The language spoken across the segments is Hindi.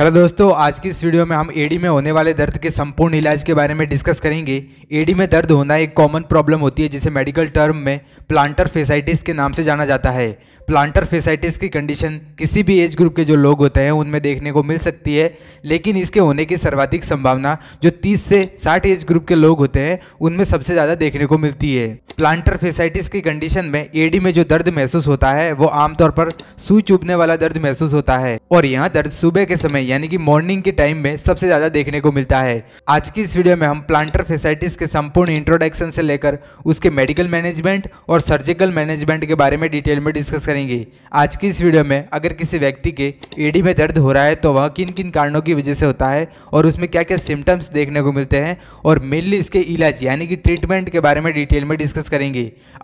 हेलो दोस्तों, आज की इस वीडियो में हम एडी में होने वाले दर्द के संपूर्ण इलाज के बारे में डिस्कस करेंगे। एडी में दर्द होना एक कॉमन प्रॉब्लम होती है जिसे मेडिकल टर्म में प्लांटर फेसाइटिस के नाम से जाना जाता है। प्लांटर फेसाइटिस की कंडीशन किसी भी एज ग्रुप के जो लोग होते हैं उनमें देखने को मिल सकती है, लेकिन इसके होने की सर्वाधिक संभावना जो 30 से 60 एज ग्रुप के लोग होते हैं उनमें सबसे ज़्यादा देखने को मिलती है। प्लांटर फेसाइटिस की कंडीशन में एडी में जो दर्द महसूस होता है वो आमतौर पर सुई चुभने वाला दर्द महसूस होता है और यह दर्द सुबह के समय यानी कि मॉर्निंग के टाइम में सबसे ज़्यादा देखने को मिलता है। आज की इस वीडियो में हम प्लांटर फेसाइटिस के संपूर्ण इंट्रोडक्शन से लेकर उसके मेडिकल मैनेजमेंट और सर्जिकल मैनेजमेंट के बारे में डिटेल में डिस्कस करेंगे। आज की इस वीडियो में अगर किसी व्यक्ति के एडी में दर्द हो रहा है तो वह किन किन कारणों की वजह से होता है और उसमें क्या क्या सिम्टम्स देखने को मिलते हैं और मेनली इसके इलाज यानी कि ट्रीटमेंट के बारे में डिटेल में डिस्कस करेंगे।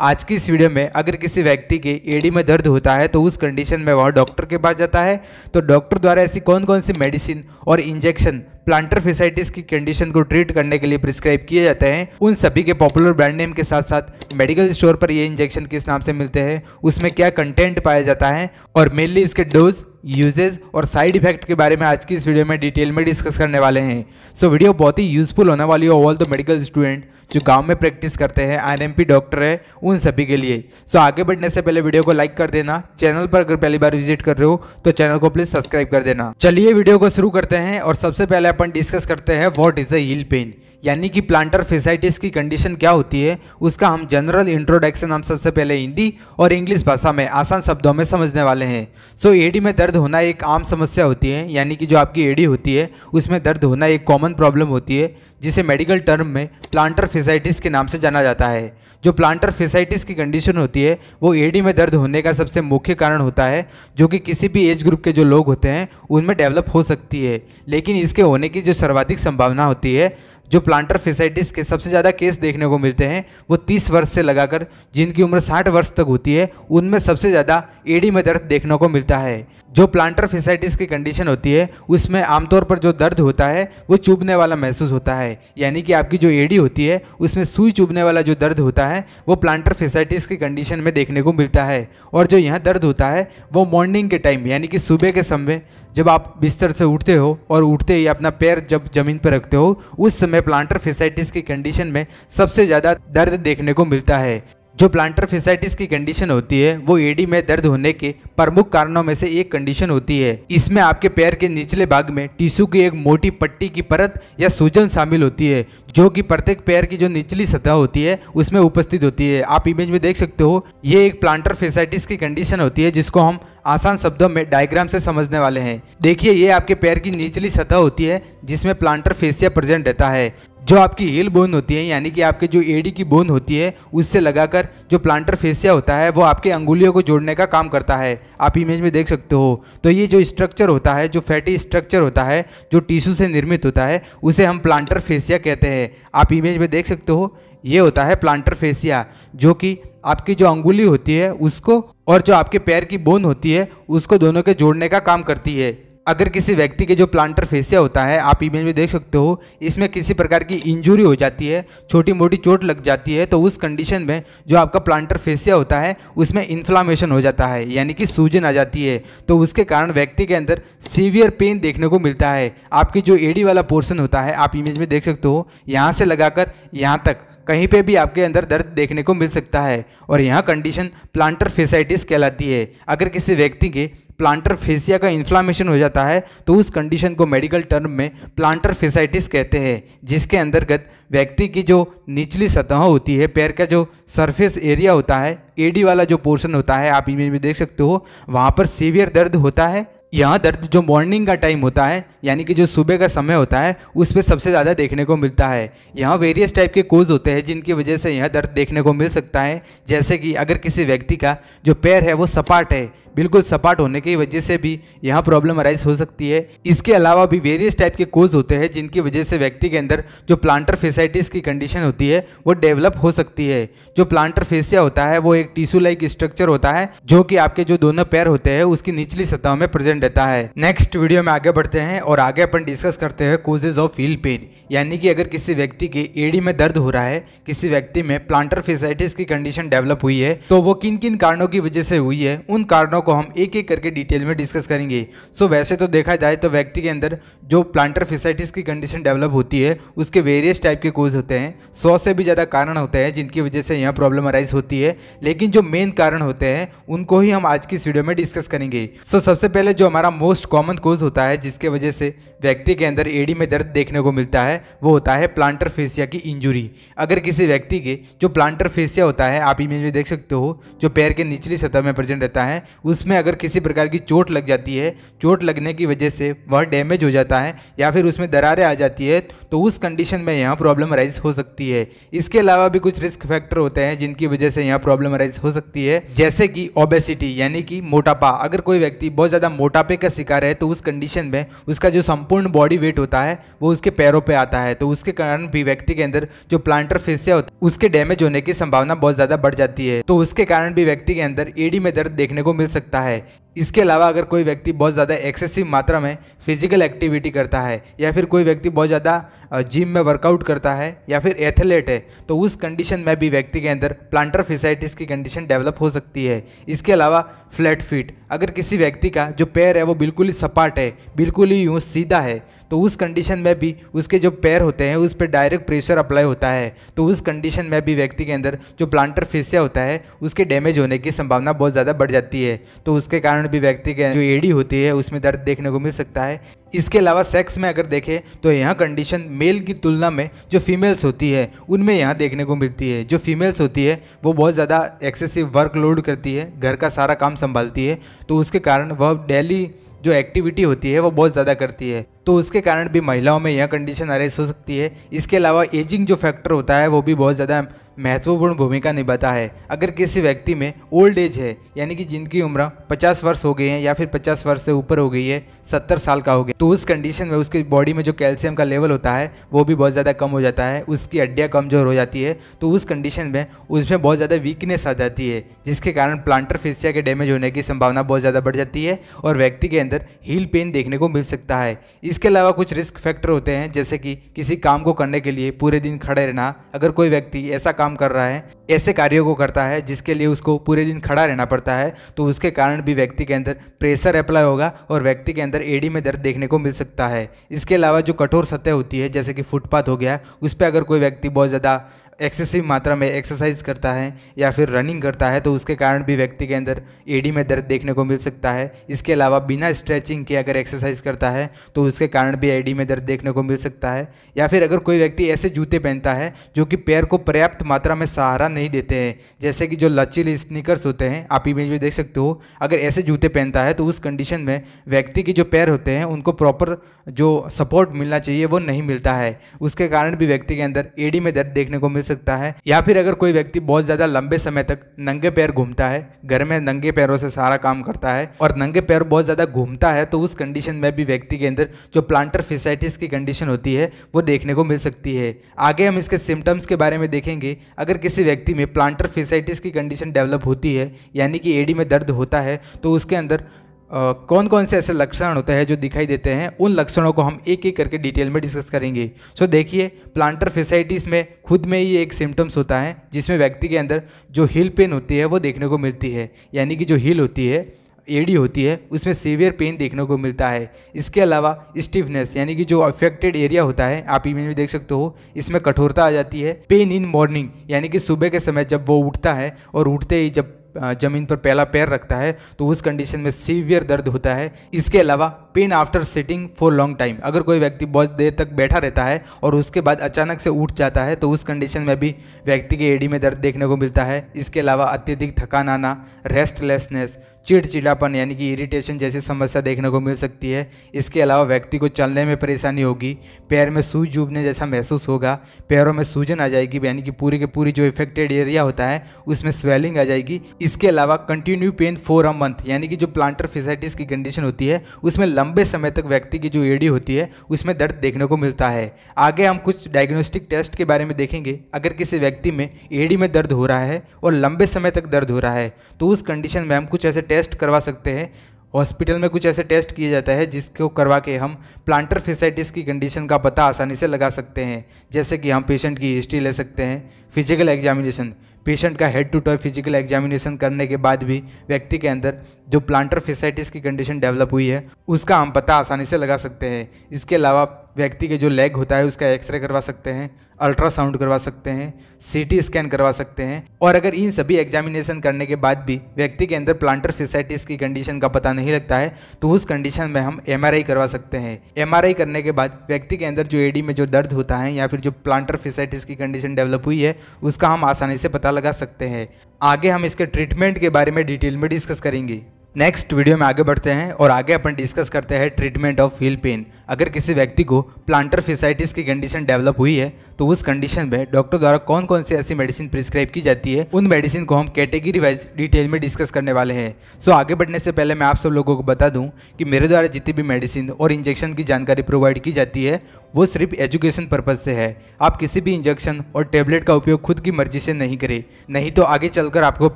आज की इस वीडियो में अगर किसी व्यक्ति के एडी में दर्द होता है तो उस कंडीशन में वह डॉक्टर के पास जाता है तो डॉक्टर द्वारा ऐसी कौन कौन सी मेडिसिन और इंजेक्शन प्लांटर फेसाइटिस की कंडीशन को ट्रीट करने के लिए प्रिस्क्राइब किए जाते हैं उन सभी के पॉपुलर ब्रांड नेम के साथ साथ मेडिकल स्टोर पर ये इंजेक्शन किस नाम से मिलते हैं, उसमें क्या कंटेंट पाया जाता है और मेनली इसके डोज, यूजेस और साइड इफेक्ट के बारे में आज की इस वीडियो में डिटेल में डिस्कस करने वाले हैं। सो वीडियो बहुत ही यूजफुल होने वाली है ऑल द मेडिकल स्टूडेंट जो गांव में प्रैक्टिस करते हैं, आरएमपी डॉक्टर है उन सभी के लिए। सो आगे बढ़ने से पहले वीडियो को लाइक कर देना, चैनल पर अगर पहली बार विजिट कर रहे हो तो चैनल को प्लीज सब्सक्राइब कर देना। चलिए वीडियो को शुरू करते हैं और सबसे पहले अपन डिस्कस करते हैं what is the heel pain यानी कि प्लांटर फेसाइटिस की कंडीशन क्या होती है उसका हम जनरल इंट्रोडक्शन हम सबसे पहले हिंदी और इंग्लिश भाषा में आसान शब्दों में समझने वाले हैं। सो एडी में दर्द होना एक आम समस्या होती है यानी कि जो आपकी एडी होती है उसमें दर्द होना एक कॉमन प्रॉब्लम होती है जिसे मेडिकल टर्म में प्लांटर फेसाइटिस के नाम से जाना जाता है। जो प्लांटर फेसाइटिस की कंडीशन होती है वो एडी में दर्द होने का सबसे मुख्य कारण होता है जो कि किसी भी एज ग्रुप के जो लोग होते हैं उनमें डेवलप हो सकती है, लेकिन इसके होने की जो सर्वाधिक संभावना होती है, जो प्लांटर फेसाइटिस के सबसे ज़्यादा केस देखने को मिलते हैं वो 30 वर्ष से लगाकर जिनकी उम्र 60 वर्ष तक होती है उनमें सबसे ज़्यादा एडी में दर्द देखने को मिलता है। जो प्लांटर फेसाइटिस की कंडीशन होती है उसमें आमतौर पर जो दर्द होता है वो चुभने वाला महसूस होता है यानी कि आपकी जो एडी होती है उसमें सुई चुभने वाला जो दर्द होता है वो प्लांटर फेसाइटिस की कंडीशन में देखने को मिलता है। और जो यह दर्द होता है वो मॉर्निंग के टाइम यानी कि सुबह के समय जब आप बिस्तर से उठते हो और उठते ही अपना पैर जब ज़मीन पर रखते हो उस समय प्लांटर फेसाइटिस की कंडीशन में सबसे ज़्यादा दर्द देखने को मिलता है। जो प्लांटर फेसाइटिस की कंडीशन होती है वो एडी में दर्द होने के प्रमुख कारणों में से एक कंडीशन होती है। इसमें आपके पैर के निचले भाग में टिश्यू की एक मोटी पट्टी की परत या सूजन शामिल होती है जो कि प्रत्येक पैर की जो निचली सतह होती है उसमें उपस्थित होती है। आप इमेज में देख सकते हो ये एक प्लांटर फेसाइटिस की कंडीशन होती है जिसको हम आसान शब्दों में डायग्राम से समझने वाले हैं। देखिए ये आपके पैर की निचली सतह होती है जिसमें प्लांटर फेसिया प्रेजेंट रहता है। जो आपकी हील बोन होती है यानी कि आपके जो एडी की बोन होती है उससे लगाकर जो प्लांटर फेसिया होता है वो आपके अंगुलियों को जोड़ने का काम करता है। आप इमेज में देख सकते हो तो ये जो स्ट्रक्चर होता है, जो फैटी स्ट्रक्चर होता है जो टिश्यू से निर्मित होता है उसे हम प्लांटर फेसिया कहते हैं। आप इमेज में देख सकते हो ये होता है प्लांटर फेसिया जो कि आपकी जो अंगुली होती है उसको और जो आपके पैर की बोन होती है उसको दोनों के जोड़ने का काम करती है। अगर किसी व्यक्ति के जो प्लांटर फेसिया होता है आप इमेज में देख सकते हो इसमें किसी प्रकार की इंजरी हो जाती है, छोटी मोटी चोट लग जाती है तो उस कंडीशन में जो आपका प्लांटर फेसिया होता है उसमें इन्फ्लामेशन हो जाता है यानी कि सूजन आ जाती है तो उसके कारण व्यक्ति के अंदर सीवियर पेन देखने को मिलता है। आपकी जो एडी वाला पोर्शन होता है आप इमेज में देख सकते हो यहाँ से लगाकर यहाँ तक कहीं पे भी आपके अंदर दर्द देखने को मिल सकता है और यह कंडीशन प्लांटर फेसाइटिस कहलाती है। अगर किसी व्यक्ति के प्लांटर फेसिया का इन्फ्लामेशन हो जाता है तो उस कंडीशन को मेडिकल टर्म में प्लांटर फेसाइटिस कहते हैं, जिसके अंतर्गत व्यक्ति की जो निचली सतह होती है, पैर का जो सरफेस एरिया होता है, एडी वाला जो पोर्शन होता है आप इमेज में देख सकते हो वहाँ पर सीवियर दर्द होता है। यह दर्द जो मॉर्निंग का टाइम होता है यानी कि जो सुबह का समय होता है उस पर सबसे ज़्यादा देखने को मिलता है। यहाँ वेरियस टाइप के कोज होते हैं जिनकी वजह से यह दर्द देखने को मिल सकता है, जैसे कि अगर किसी व्यक्ति का जो पैर है वो सपाट है, बिल्कुल सपाट होने की वजह से भी यहाँ प्रॉब्लम अराइज हो सकती है। इसके अलावा भी वेरियस टाइप के कोज होते हैं जिनकी वजह से व्यक्ति के अंदर जो प्लांटर फेसाइटिस की कंडीशन होती है वो डेवलप हो सकती है। जो प्लांटर फेसिया होता है वो एक टिश्यू लाइक स्ट्रक्चर होता है जो कि आपके जो दोनों पैर होते हैं उसकी निचली सतह में प्रेजेंट रहता है। नेक्स्ट वीडियो में आगे बढ़ते हैं और और आगे अपन डिस्कस करते हैं कोजेज ऑफ हील पेन, यानी कि अगर किसी व्यक्ति के एड़ी में दर्द हो रहा है, किसी व्यक्ति में प्लांटर फैसाइटिस की कंडीशन डेवलप हुई है, तो वो किन किन कारणों की वजह से हुई है, उन कारणों को हम एक एक करके डिटेल में डिस्कस करेंगे। सो वैसे तो देखा जाए तो व्यक्ति के अंदर जो प्लांटर फैसाइटिस की कंडीशन डेवलप होती है उसके वेरियस टाइप के कोज होते हैं, 100 से भी ज़्यादा कारण होते हैं जिनकी वजह से यहाँ प्रॉब्लम अराइज होती है, लेकिन जो मेन कारण होते हैं उनको ही हम आज की वीडियो में डिस्कस करेंगे। सो सबसे पहले जो हमारा मोस्ट कॉमन कोज होता है जिसके वजह से व्यक्ति के अंदर एड़ी में दर्द देखने को मिलता है, वो होता है प्लांटर फेसिया की इंजुरी। अगर किसी व्यक्ति के जो प्लांटर फेसिया होता है, आप इमेज में देख सकते हो, जो पैर के निचली सतह में प्रेजेंट रहता है, उसमें अगर किसी प्रकार की चोट लग जाती है, चोट लगने की वजह से वह डैमेज हो जाता है या फिर उसमें दरारें आ जाती है, तो उस कंडीशन में यहाँ प्रॉब्लम अराइज हो सकती है। इसके अलावा भी कुछ रिस्क फैक्टर होते हैं जिनकी वजह से यहाँ प्रॉब्लम अराइज हो सकती है, जैसे कि ओबेसिटी यानी कि मोटापा। अगर कोई व्यक्ति बहुत ज़्यादा मोटापे का शिकार है तो उस कंडीशन में उसका जो संपूर्ण बॉडी वेट होता है वो उसके पैरों पे आता है, तो उसके कारण भी व्यक्ति के अंदर जो प्लांटर फेसिया होता है उसके डैमेज होने की संभावना बहुत ज़्यादा बढ़ जाती है, तो उसके कारण भी व्यक्ति के अंदर एड़ी में दर्द देखने को मिल सकता है। इसके अलावा अगर कोई व्यक्ति बहुत ज़्यादा एक्सेसिव मात्रा में फिजिकल एक्टिविटी करता है या फिर कोई व्यक्ति बहुत ज़्यादा जिम में वर्कआउट करता है या फिर एथलीट है, तो उस कंडीशन में भी व्यक्ति के अंदर प्लांटर फैसाइटिस की कंडीशन डेवलप हो सकती है। इसके अलावा फ्लैट फीट, अगर किसी व्यक्ति का जो पैर है वो बिल्कुल ही सपाट है, बिल्कुल ही यूँ सीधा है, तो उस कंडीशन में भी उसके जो पैर होते हैं उस पर डायरेक्ट प्रेशर अप्लाई होता है, तो उस कंडीशन में भी व्यक्ति के अंदर जो प्लांटर फेसिया होता है उसके डैमेज होने की संभावना बहुत ज़्यादा बढ़ जाती है, तो उसके कारण भी व्यक्ति के जो एड़ी होती है उसमें दर्द देखने को मिल सकता है। इसके अलावा सेक्स में अगर देखें तो यह कंडीशन मेल की तुलना में जो फीमेल्स होती है उनमें यहाँ देखने को मिलती है। जो फीमेल्स होती है वो बहुत ज़्यादा एक्सेसिव वर्कलोड करती है, घर का सारा काम संभालती है, तो उसके कारण वह डेली जो एक्टिविटी होती है वो बहुत ज़्यादा करती है, तो उसके कारण भी महिलाओं में यह कंडीशन अराइज हो सकती है। इसके अलावा एजिंग जो फैक्टर होता है वो भी बहुत ज़्यादा महत्वपूर्ण भूमिका निभाता है। अगर किसी व्यक्ति में ओल्ड एज है, यानी कि जिनकी उम्र 50 वर्ष हो गई है या फिर 50 वर्ष से ऊपर हो गई है, 70 साल का हो गया, तो उस कंडीशन में उसकी बॉडी में जो कैल्शियम का लेवल होता है वो भी बहुत ज़्यादा कम हो जाता है, उसकी हड्डियाँ कमज़ोर हो जाती है, तो उस कंडीशन में उसमें बहुत ज़्यादा वीकनेस आ जाती है, जिसके कारण प्लांटर फेसिया के डैमेज होने की संभावना बहुत ज़्यादा बढ़ जाती है और व्यक्ति के अंदर हील पेन देखने को मिल सकता है। इसके अलावा कुछ रिस्क फैक्टर होते हैं, जैसे कि किसी काम को करने के लिए पूरे दिन खड़े रहना। अगर कोई व्यक्ति ऐसा काम कर रहा है, ऐसे कार्यों को करता है जिसके लिए उसको पूरे दिन खड़ा रहना पड़ता है, तो उसके कारण भी व्यक्ति के अंदर प्रेशर अप्लाई होगा और व्यक्ति के अंदर एड़ी में दर्द देखने को मिल सकता है। इसके अलावा जो कठोर सतह होती है, जैसे कि फुटपाथ हो गया, उस पर अगर कोई व्यक्ति बहुत ज़्यादा एक्सेसिव मात्रा में एक्सरसाइज करता है या फिर रनिंग करता है, तो उसके कारण भी व्यक्ति के अंदर एड़ी में दर्द देखने को मिल सकता है। इसके अलावा बिना स्ट्रेचिंग के अगर एक्सरसाइज करता है तो उसके कारण भी एड़ी में दर्द देखने को मिल सकता है। या फिर अगर कोई व्यक्ति ऐसे जूते पहनता है जो कि पैर को पर्याप्त मात्रा में सहारा नहीं देते हैं, जैसे कि जो लचीले स्नीकर्स होते हैं, आप इमेज में देख सकते हो, अगर ऐसे जूते पहनता है तो उस कंडीशन में व्यक्ति के जो पैर होते हैं उनको प्रॉपर जो सपोर्ट मिलना चाहिए वो नहीं मिलता है, उसके कारण भी व्यक्ति के अंदर एड़ी में दर्द देखने को मिल सकता है। या फिर अगर कोई व्यक्ति बहुत ज़्यादा लंबे समय तक नंगे पैर घूमता है, घर में नंगे पैरों से सारा काम करता है और नंगे पैर बहुत ज़्यादा घूमता है, तो उस कंडीशन में भी व्यक्ति के अंदर जो प्लांटर फैसाइटिस की कंडीशन होती है वो देखने को मिल सकती है। आगे हम इसके सिम्टम्स के बारे में देखेंगे। अगर किसी व्यक्ति में प्लांटर फैसाइटिस की कंडीशन डेवलप होती है, यानी कि एड़ी में दर्द होता है, तो उसके अंदर कौन कौन से ऐसे लक्षण होते हैं जो दिखाई देते हैं, उन लक्षणों को हम एक एक करके डिटेल में डिस्कस करेंगे। सो देखिए, प्लांटर फैसाइटिस में खुद में ही एक सिम्टम्स होता है जिसमें व्यक्ति के अंदर जो हील पेन होती है वो देखने को मिलती है, यानी कि जो हील होती है, एड़ी होती है, उसमें सीवियर पेन देखने को मिलता है। इसके अलावा स्टिफनेस, यानी कि जो अफेक्टेड एरिया होता है, आप इमेज में देख सकते हो, इसमें कठोरता आ जाती है। पेन इन मॉर्निंग, यानी कि सुबह के समय जब वो उठता है और उठते ही जब जमीन पर पहला पैर रखता है तो उस कंडीशन में सीवियर दर्द होता है। इसके अलावा pain after sitting for long time, अगर कोई व्यक्ति बहुत देर तक बैठा रहता है और उसके बाद अचानक से उठ जाता है तो उस कंडीशन में भी व्यक्ति के एड़ी में दर्द देखने को मिलता है। इसके अलावा अत्यधिक थकान आना, रेस्टलेसनेस, चिड़चिड़ापन यानी कि इरिटेशन जैसी समस्या देखने को मिल सकती है। इसके अलावा व्यक्ति को चलने में परेशानी होगी, पैर में सूज चुभने जैसा महसूस होगा, पैरों में सूजन आ जाएगी, यानी कि पूरी के पूरी जो इफेक्टेड एरिया होता है उसमें स्वेलिंग आ जाएगी। इसके अलावा continue pain for a month, यानी कि जो प्लांटर फैसाइटिस की कंडीशन होती है उसमें लंबे समय तक व्यक्ति की जो एड़ी होती है उसमें दर्द देखने को मिलता है। आगे हम कुछ डायग्नोस्टिक टेस्ट के बारे में देखेंगे। अगर किसी व्यक्ति में एड़ी में दर्द हो रहा है और लंबे समय तक दर्द हो रहा है तो उस कंडीशन में हम कुछ ऐसे टेस्ट करवा सकते हैं हॉस्पिटल में कुछ ऐसे टेस्ट किए जाता है जिसको करवा के हम प्लांटर फेसिटिस की कंडीशन का पता आसानी से लगा सकते हैं, जैसे कि हम पेशेंट की हिस्ट्री ले सकते हैं। फिजिकल एग्जामिनेशन, पेशेंट का head to toe physical examination करने के बाद भी व्यक्ति के अंदर जो प्लांटर फेसिटिस की कंडीशन डेवलप हुई है उसका हम पता आसानी से लगा सकते हैं। इसके अलावा व्यक्ति के जो लेग होता है उसका एक्सरे करवा सकते हैं, अल्ट्रासाउंड करवा सकते हैं, सीटी स्कैन करवा सकते हैं। और अगर इन सभी एग्जामिनेशन करने के बाद भी व्यक्ति के अंदर प्लांटर फेसिटिस की कंडीशन का पता नहीं लगता है तो उस कंडीशन में हम एमआरआई करवा सकते हैं। एमआरआई करने के बाद व्यक्ति के अंदर जो एडी में जो दर्द होता है या फिर जो प्लांटर फेसिटिस की कंडीशन डेवलप हुई है उसका हम आसानी से पता लगा सकते हैं। आगे हम इसके ट्रीटमेंट के बारे में डिटेल में डिस्कस करेंगे। नेक्स्ट वीडियो में आगे बढ़ते हैं और आगे अपन डिस्कस करते हैं ट्रीटमेंट ऑफ हील पेन। अगर किसी व्यक्ति को प्लांटर फेसिटिस की कंडीशन डेवलप हुई है तो उस कंडीशन में डॉक्टर द्वारा कौन कौन सी ऐसी मेडिसिन प्रिस्क्राइब की जाती है, उन मेडिसिन को हम कैटेगरी वाइज डिटेल में डिस्कस करने वाले हैं। सो आगे बढ़ने से पहले मैं आप सब लोगों को बता दूं कि मेरे द्वारा जितनी भी मेडिसिन और इंजेक्शन की जानकारी प्रोवाइड की जाती है वो सिर्फ एजुकेशन पर्पज़ से है। आप किसी भी इंजेक्शन और टेबलेट का उपयोग खुद की मर्जी से नहीं करें, नहीं तो आगे चलकर आपको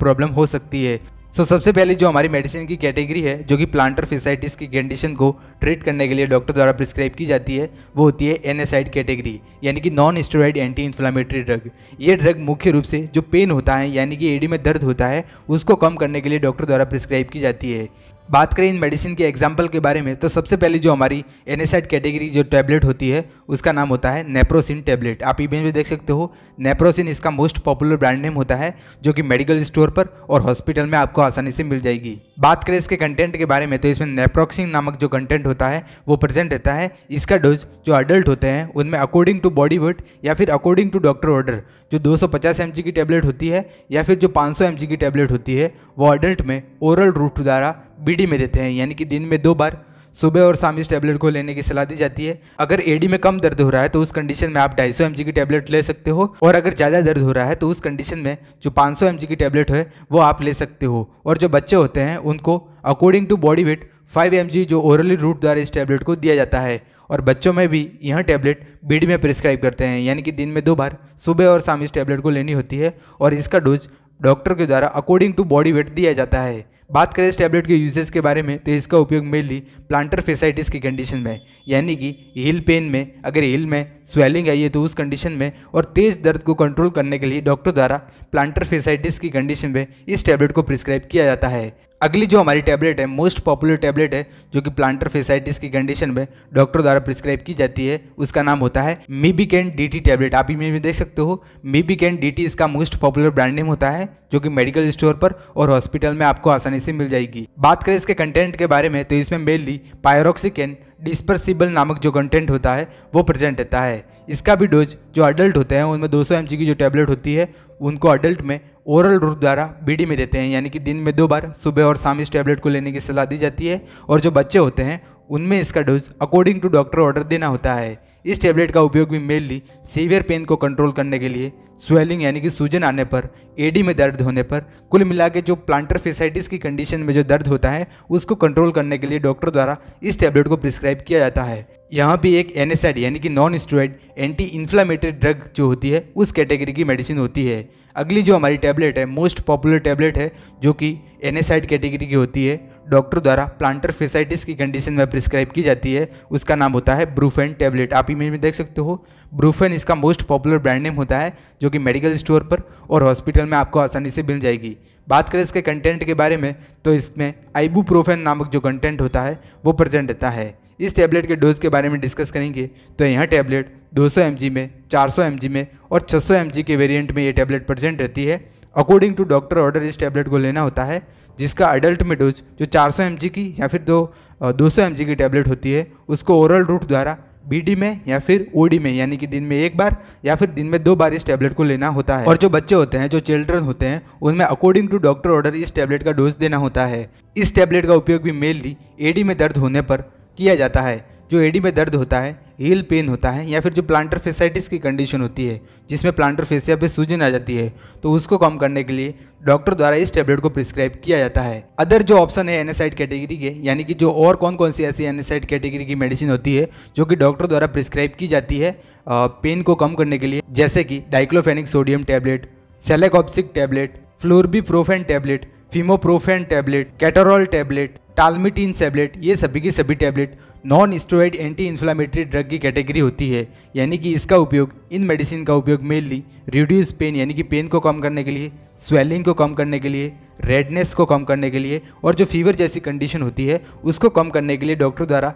प्रॉब्लम हो सकती है। सो सबसे पहले जो हमारी मेडिसिन की कैटेगरी है जो कि प्लांटर फेसिटिस की कंडीशन को ट्रीट करने के लिए डॉक्टर द्वारा प्रिस्क्राइब की जाती है वो होती है एनएसएआइड कैटेगरी, यानी कि non steroid anti inflammatory drug. ये ड्रग मुख्य रूप से जो पेन होता है यानी कि एडी में दर्द होता है उसको कम करने के लिए डॉक्टर द्वारा प्रिस्क्राइब की जाती है। बात करें इन मेडिसिन के एग्जाम्पल के बारे में तो सबसे पहले जो हमारी एनएसएआइड कैटेगरी जो टैबलेट होती है उसका नाम होता है नेप्रोसिन टैबलेट। आप इमेज में देख सकते हो, नेप्रोसिन इसका मोस्ट पॉपुलर ब्रांड नेम होता है जो कि मेडिकल स्टोर पर और हॉस्पिटल में आपको आसानी से मिल जाएगी। बात करें इसके कंटेंट के बारे में तो इसमें नेप्रोक्सिन नामक जो कंटेंट होता है वो प्रेजेंट रहता है। इसका डोज जो अडल्ट होते हैं उनमें अकॉर्डिंग टू बॉडी वेट या फिर अकॉर्डिंग टू डॉक्टर ऑर्डर जो 250 mg की टैबलेट होती है या फिर जो 500 mg की टैबलेट होती है वो अडल्ट में ओरल रूट द्वारा बीडी में देते हैं, यानी कि दिन में 2 बार सुबह और शाम इस टैबलेट को लेने की सलाह दी जाती है। अगर एडी में कम दर्द हो रहा है तो उस कंडीशन में आप 250 mg की टैबलेट ले सकते हो, और अगर ज़्यादा दर्द हो रहा है तो उस कंडीशन में जो 500 mg की टैबलेट है वो आप ले सकते हो। और जो बच्चे होते हैं उनको according to body weight 5 mg जो ओरली रूट द्वारा इस टैबलेट को दिया जाता है, और बच्चों में भी यह टैबलेट बीडी में प्रिस्क्राइब करते हैं, यानी कि दिन में 2 बार सुबह और शाम इस टैबलेट को लेनी होती है और इसका डोज डॉक्टर के द्वारा अकॉर्डिंग टू बॉडी वेट दिया जाता है। बात करें इस टैबलेट के यूजेस के बारे में तो इसका उपयोग मेनली प्लांटर फेसिटिस की कंडीशन में, यानी कि हील पेन में अगर हील में स्वेलिंग आई है तो उस कंडीशन में और तेज दर्द को कंट्रोल करने के लिए डॉक्टर द्वारा प्लांटर फेसिटिस की कंडीशन में इस टैबलेट को प्रिस्क्राइब किया जाता है। अगली जो हमारी टैबलेट है मोस्ट पॉपुलर टैबलेट है जो कि प्लांटर फेसिटिस की कंडीशन में डॉक्टर द्वारा प्रिस्क्राइब की जाती है, उसका नाम होता है मीबिकेन डीटी टैबलेट। आप इमेज में देख सकते हो, मीबिकेन डीटी इसका मोस्ट पॉपुलर ब्रांड नेम होता है जो कि मेडिकल स्टोर पर और हॉस्पिटल में आपको आसानी से मिल जाएगी। बात करें इसके कंटेंट के बारे में तो इसमें मेनली पायरोक्सिकेन डिस्पर्सिबल नामक जो कंटेंट होता है वो प्रेजेंट रहता है। इसका भी डोज जो अडल्ट होते हैं उनमें 200 mg की जो टैबलेट होती है उनको अडल्ट में ओरल रूट द्वारा बीडी में देते हैं, यानी कि दिन में 2 बार सुबह और शाम इस टैबलेट को लेने की सलाह दी जाती है, और जो बच्चे होते हैं उनमें इसका dose according to doctor order देना होता है। इस टैबलेट का उपयोग भी मेनली सीवियर पेन को कंट्रोल करने के लिए, स्वेलिंग यानी कि सूजन आने पर, एडी में दर्द होने पर, कुल मिला के जो प्लांटर फेसिटिस की कंडीशन में जो दर्द होता है उसको कंट्रोल करने के लिए डॉक्टर द्वारा इस टैबलेट को प्रिस्क्राइब किया जाता है। यहाँ भी एक एनएसएड यानी कि non steroid anti inflammatory drug जो होती है उस कैटेगरी की मेडिसिन होती है। अगली जो हमारी टैबलेट है मोस्ट पॉपुलर टैबलेट है जो कि एनएसएड कैटेगरी की होती है, डॉक्टर द्वारा प्लांटर फेसिटिस की कंडीशन में प्रिस्क्राइब की जाती है, उसका नाम होता है ब्रूफेन टैबलेट। आप इमेज में देख सकते हो, ब्रूफेन इसका मोस्ट पॉपुलर ब्रांड नेम होता है जो कि मेडिकल स्टोर पर और हॉस्पिटल में आपको आसानी से मिल जाएगी। बात करें इसके कंटेंट के बारे में तो इसमें आइबूप्रोफेन नामक जो कंटेंट होता है वो प्रेजेंट रहता है। इस टैबलेट के डोज के बारे में डिस्कस करेंगे तो यह टैबलेट 200 mg में, 400 mg में और 600 mg के वेरिएंट में ये टैबलेट प्रेजेंट रहती है। अकॉर्डिंग टू डॉक्टर ऑर्डर इस टैबलेट को लेना होता है, जिसका अडल्ट में डोज जो 400 mg की या फिर 200 mg की टैबलेट होती है उसको ओरल रूट द्वारा बीडी में या फिर ओडी में, यानी कि दिन में 1 बार या फिर दिन में 2 बार इस टैबलेट को लेना होता है। और जो बच्चे होते हैं, जो चिल्ड्रन होते हैं, उनमें अकॉर्डिंग टू डॉक्टर ऑर्डर इस टैबलेट का डोज देना होता है। इस टैबलेट का उपयोग भी मेनली एडी में दर्द होने पर किया जाता है। जो एडी में दर्द होता है, हील पेन होता है या फिर जो प्लांटर फेसिटिस की कंडीशन होती है जिसमें प्लांटर फेसिया पे सूजन आ जाती है, तो उसको कम करने के लिए डॉक्टर द्वारा इस टैबलेट को प्रिस्क्राइब किया जाता है। अदर जो ऑप्शन है एनएसएआइड कैटेगरी के, यानी कि जो और कौन कौन सी ऐसी एनएसएआइड कैटेगरी की मेडिसिन होती है जो कि डॉक्टर द्वारा प्रिस्क्राइब की जाती है पेन को कम करने के लिए, जैसे कि diclofenac sodium tablet, celecoxib tablet, flurbiprofen tablet, fenoprofen tablet, Ketorol tablet, tolmetin tablet, ये सभी की सभी tablet non steroid anti inflammatory drug की कैटेगरी होती है, यानी कि इसका उपयोग, इन मेडिसिन का उपयोग मेनली रिड्यूस पेन यानी कि पेन को कम करने के लिए, स्वेलिंग को कम करने के लिए, रेडनेस को कम करने के लिए और जो फीवर जैसी कंडीशन होती है उसको कम करने के लिए डॉक्टर द्वारा,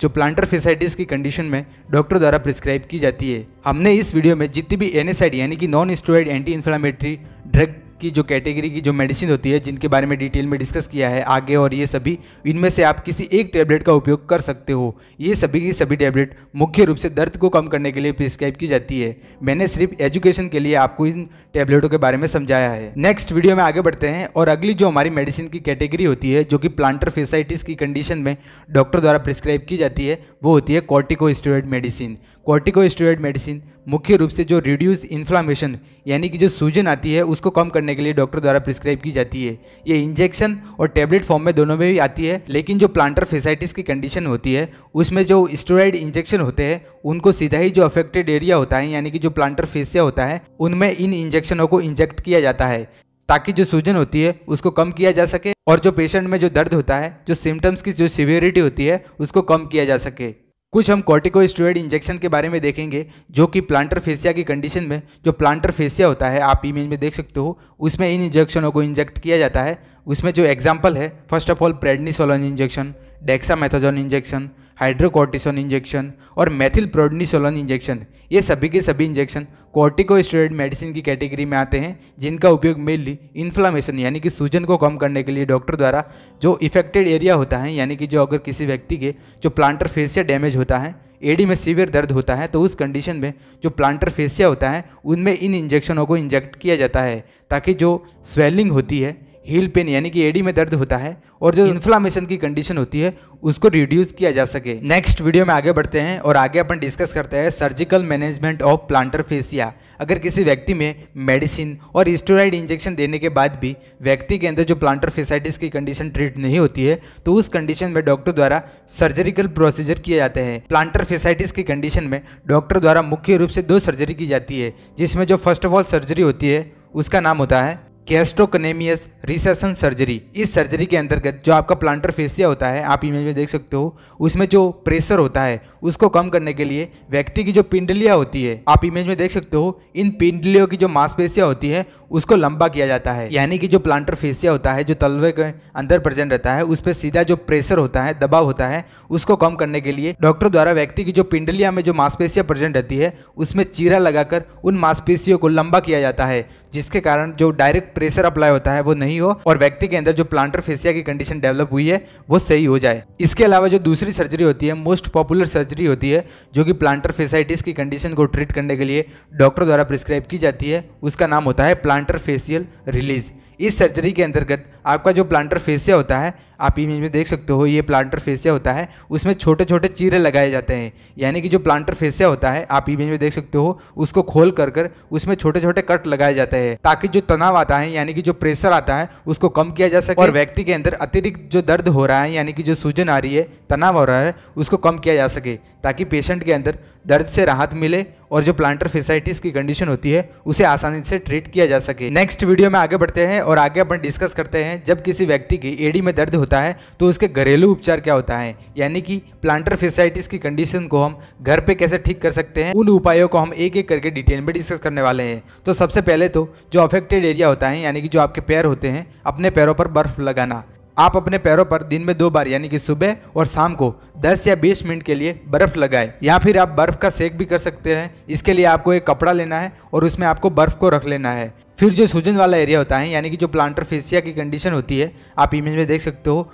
जो प्लांटर फैसाइटिस की कंडीशन में डॉक्टर द्वारा प्रिस्क्राइब की जाती है। हमने इस वीडियो में जितनी भी NSAID यानी कि non steroid anti inflammatory drug की जो कैटेगरी की जो मेडिसिन होती है जिनके बारे में डिटेल में डिस्कस किया है आगे, और ये सभी, इनमें से आप किसी एक टैबलेट का उपयोग कर सकते हो। ये सभी की सभी टैबलेट मुख्य रूप से दर्द को कम करने के लिए प्रिस्क्राइब की जाती है। मैंने सिर्फ एजुकेशन के लिए आपको इन टैबलेटों के बारे में समझाया है। नेक्स्ट वीडियो में आगे बढ़ते हैं और अगली जो हमारी मेडिसिन की कैटेगरी होती है जो कि प्लांटर फैसाइटिस की कंडीशन में डॉक्टर द्वारा प्रिस्क्राइब की जाती है वो होती है कॉर्टिकोस्टेरॉइड मेडिसिन। कॉर्टिकोस्टेरॉइड मेडिसिन मुख्य रूप से जो रिड्यूस इन्फ्लामेशन यानी कि जो सूजन आती है उसको कम करने के लिए डॉक्टर द्वारा प्रिस्क्राइब की जाती है। ये इंजेक्शन और टैबलेट फॉर्म में दोनों में भी आती है, लेकिन जो प्लांटर फैसाइटिस की कंडीशन होती है उसमें जो स्टेरॉइड इंजेक्शन होते हैं उनको सीधा ही जो अफेक्टेड एरिया होता है यानी कि जो प्लांटर फेसिया होता है उनमें इन इंजेक्शनों को इंजेक्ट किया जाता है ताकि जो सूजन होती है उसको कम किया जा सके और जो पेशेंट में जो दर्द होता है, जो सिम्टम्स की जो सीवियरिटी होती है उसको कम किया जा सके। कुछ हम कॉर्टिकोस्टेरॉइड इंजेक्शन के बारे में देखेंगे जो कि प्लांटर फेसिया की कंडीशन में, जो प्लांटर फेसिया होता है आप इमेज में देख सकते हो, उसमें इन इंजेक्शनों को इंजेक्ट किया जाता है। उसमें जो एग्जांपल है, first of all prednisolone injection, dexamethasone injection, hydrocortisone injection और मेथिलप्रोडनिसोलोन इंजेक्शन, ये सभी के सभी इंजेक्शन कॉर्टिकोस्टेरॉइड मेडिसिन की कैटेगरी में आते हैं जिनका उपयोग मेनली इन्फ्लामेशन यानी कि सूजन को कम करने के लिए डॉक्टर द्वारा जो इफेक्टेड एरिया होता है यानी कि जो अगर किसी व्यक्ति के जो प्लांटर फेसिया डैमेज होता है, एडी में सीवियर दर्द होता है, तो उस कंडीशन में जो प्लांटर फेसिया होता है उनमें इन इंजेक्शनों को इंजेक्ट किया जाता है ताकि जो स्वेलिंग होती है, हील पेन यानी कि एडी में दर्द होता है और जो इन्फ्लामेशन की कंडीशन होती है उसको रिड्यूस किया जा सके। नेक्स्ट वीडियो में आगे बढ़ते हैं और आगे अपन डिस्कस करते हैं surgical management of plantar fascia. अगर किसी व्यक्ति में मेडिसिन और स्टेरॉइड इंजेक्शन देने के बाद भी व्यक्ति के अंदर जो प्लांटर फेसाइटिस की कंडीशन ट्रीट नहीं होती है तो उस कंडीशन में डॉक्टर द्वारा सर्जरिकल प्रोसीजर किए जाते हैं। प्लांटर फेसाइटिस की कंडीशन में डॉक्टर द्वारा मुख्य रूप से दो सर्जरी की जाती है, जिसमें जो फर्स्ट ऑफ ऑल सर्जरी होती है उसका नाम होता है कैस्ट्रोकोनेमियस रिसेशन सर्जरी। इस सर्जरी के अंतर्गत जो आपका प्लांटर फेसिया होता है, आप इमेज में देख सकते हो, उसमें जो प्रेशर होता है उसको कम करने के लिए व्यक्ति की जो पिंडलियाँ होती है, आप इमेज में देख सकते हो, इन पिंडलियों की जो मांसपेशियाँ होती है उसको लंबा किया जाता है। यानी कि जो प्लांटर फेसिया होता है जो तलवे के अंदर प्रेजेंट रहता है उस पर सीधा जो प्रेशर होता है, दबाव होता है, उसको कम करने के लिए डॉक्टर द्वारा व्यक्ति की जो पिंडलियाँ में जो मांसपेशियाँ प्रेजेंट रहती है उसमें चीरा लगाकर उन मांसपेशियों को लंबा किया जाता है, जिसके कारण जो डायरेक्ट प्रेशर अप्लाई होता है वो नहीं हो और व्यक्ति के अंदर जो प्लांटर फेसिया की कंडीशन डेवलप हुई है वो सही हो जाए। इसके अलावा जो दूसरी सर्जरी होती है, मोस्ट पॉपुलर सर्जरी होती है जो कि प्लांटर फेसाइटिस की कंडीशन को ट्रीट करने के लिए डॉक्टर द्वारा प्रिस्क्राइब की जाती है, उसका नाम होता है प्लांटर फेसियल रिलीज। इस सर्जरी के अंतर्गत आपका जो प्लांटर फेसिया होता है, आप इमेज में देख सकते हो, ये प्लांटर फेसिया होता है, उसमें छोटे छोटे चीरे लगाए जाते हैं। यानी कि जो प्लांटर फेसिया होता है, आप इमेज में देख सकते हो, उसको खोल कर कर उसमें छोटे छोटे कट लगाए जाते हैं ताकि जो तनाव आता है यानी कि जो प्रेशर आता है उसको कम किया जा सके और व्यक्ति के अंदर अतिरिक्त जो दर्द हो रहा है यानी कि जो सूजन आ रही है, तनाव हो रहा है, उसको कम किया जा सके ताकि पेशेंट के अंदर दर्द से राहत मिले और जो प्लांटर फेसाइटिस की कंडीशन होती है उसे आसानी से ट्रीट किया जा सके। नेक्स्ट वीडियो में आगे बढ़ते हैं और आगे अपन डिस्कस करते हैं जब किसी व्यक्ति की एडी में दर्द होता है तो उसके घरेलू उपचार क्या होता है, यानी कि प्लांटर फेसाइटिस की कंडीशन को हम घर पे कैसे ठीक कर सकते हैं, उन उपायों को हम एक एक करके डिटेल में डिस्कस करने वाले हैं। तो सबसे पहले तो जो अफेक्टेड एरिया होता है यानी कि जो आपके पैर होते हैं, अपने पैरों पर बर्फ लगाना। आप अपने पैरों पर दिन में 2 बार यानी कि सुबह और शाम को 10 या 20 मिनट के लिए बर्फ़ लगाएं, या फिर आप बर्फ़ का सेक भी कर सकते हैं। इसके लिए आपको एक कपड़ा लेना है और उसमें आपको बर्फ़ को रख लेना है। फिर जो सूजन वाला एरिया होता है यानी कि जो प्लांटर फेसिया की कंडीशन होती है, आप इमेज में देख सकते हो,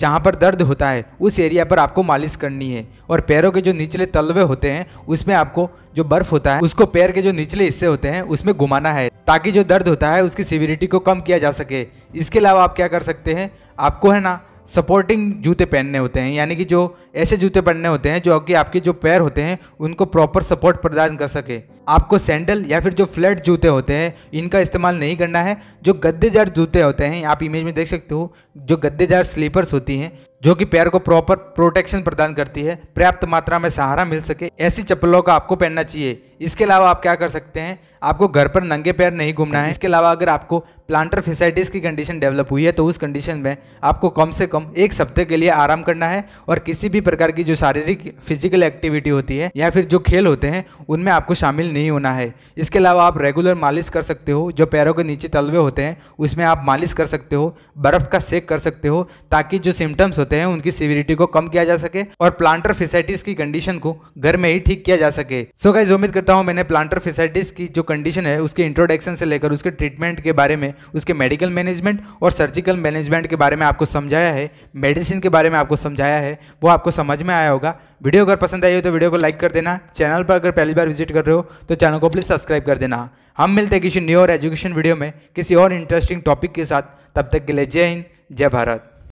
जहाँ पर दर्द होता है उस एरिया पर आपको मालिश करनी है और पैरों के जो निचले तलवे होते हैं उसमें आपको जो बर्फ़ होता है उसको पैर के जो निचले हिस्से होते हैं उसमें घुमाना है ताकि जो दर्द होता है उसकी सीवियरिटी को कम किया जा सके। इसके अलावा आप क्या कर सकते हैं, आपको है ना सपोर्टिंग जूते पहनने होते हैं यानी कि जो ऐसे जूते पहनने होते हैं जो कि आपके जो पैर होते हैं उनको प्रॉपर सपोर्ट प्रदान कर सके। आपको सैंडल या फिर जो फ्लैट जूते होते हैं इनका इस्तेमाल नहीं करना है। जो गद्देदार जूते होते हैं, आप इमेज में देख सकते हो, जो गद्देदार स्लीपर्स होती हैं जो कि पैर को प्रॉपर प्रोटेक्शन प्रदान करती है, पर्याप्त मात्रा में सहारा मिल सके, ऐसी चप्पलों का आपको पहनना चाहिए। इसके अलावा आप क्या कर सकते हैं, आपको घर पर नंगे पैर नहीं घूमना है। इसके अलावा अगर आपको प्लांटर फेसाइटिस की कंडीशन डेवलप हुई है तो उस कंडीशन में आपको कम से कम 1 सप्ताह के लिए आराम करना है और किसी भी प्रकार की जो शारीरिक फिजिकल एक्टिविटी होती है या फिर जो खेल होते हैं उनमें आपको शामिल नहीं होना है। इसके अलावा आप रेगुलर मालिश कर सकते हो, जो पैरों के नीचे तलवे होते हैं उसमें आप मालिश कर सकते हो, बर्फ़ का सेक कर सकते हो, ताकि जो सिम्टम्स होते हैं उनकी सीविरिटी को कम किया जा सके और प्लांटर फेसाइटिस की कंडीशन को घर में ही ठीक किया जा सके। सो गाइस, उम्मीद करता हूँ मैंने प्लांटर फेसाइटिस की जो कंडीशन है उसके इंट्रोडक्शन से लेकर उसके ट्रीटमेंट के बारे में, उसके मेडिकल मैनेजमेंट और सर्जिकल मैनेजमेंट के बारे में आपको समझाया है, मेडिसिन के बारे में आपको समझाया है, वो आपको समझ में आया होगा। वीडियो अगर पसंद आई हो तो वीडियो को लाइक कर देना, चैनल पर अगर पहली बार विजिट कर रहे हो तो चैनल को प्लीज़ सब्सक्राइब कर देना। हम मिलते हैं किसी न्यू और एजुकेशन वीडियो में किसी और इंटरेस्टिंग टॉपिक के साथ, तब तक के लिए जय हिंद, जय भारत।